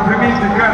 Например,